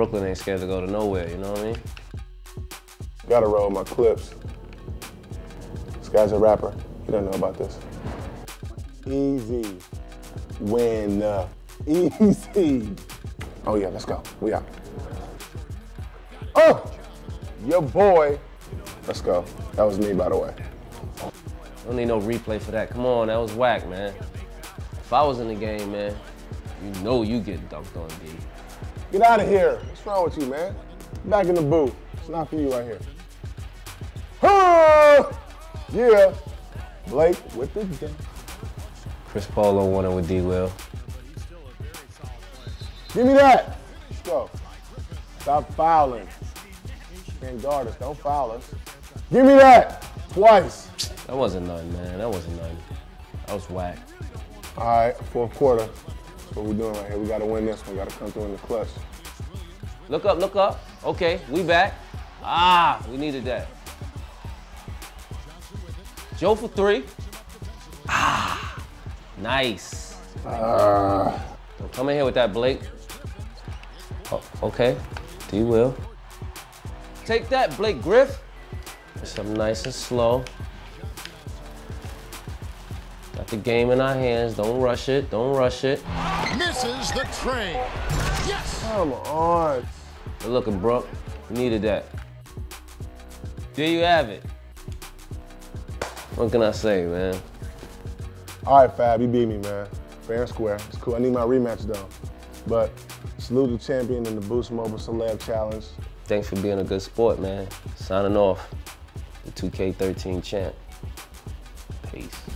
Brooklyn ain't scared to go to nowhere, you know what I mean? Gotta roll my clips. This guy's a rapper. He don't know about this. Easy. Win. Easy. Oh yeah, let's go. We out. Oh! Your boy. Let's go. That was me, by the way. Don't need no replay for that. Come on, that was whack, man. If I was in the game, man, you know you get dunked on, D. Get out of here. What's wrong with you, man? Back in the booth. It's not for you right here. Oh! Yeah. Blake with the dunk. Chris Paul don't want it with D-Will. Give me that. Let's go. Stop fouling. Can't guard us. Don't foul us. Give me that. Twice. That wasn't nothing, man. That wasn't nothing. That was whack. All right, fourth quarter. That's what we're doing right here. We got to win this one. Got to come through in the clutch. Look up, look up. Okay, we back. Ah, we needed that. Joe for three. Ah, nice. Don't come in here with that, Blake. Oh, okay, D-Will. Take that, Blake Griff. It's up nice and slow. Got the game in our hands. Don't rush it. Don't rush it. Misses the train. Yes. Come on. Good looking, Brooke. Needed that. There you have it. What can I say, man? All right, Fab, you beat me, man. Fair and square. It's cool. I need my rematch though. But salute the champion in the Boost Mobile Celeb Challenge. Thanks for being a good sport, man. Signing off, the 2K13 champ. Peace.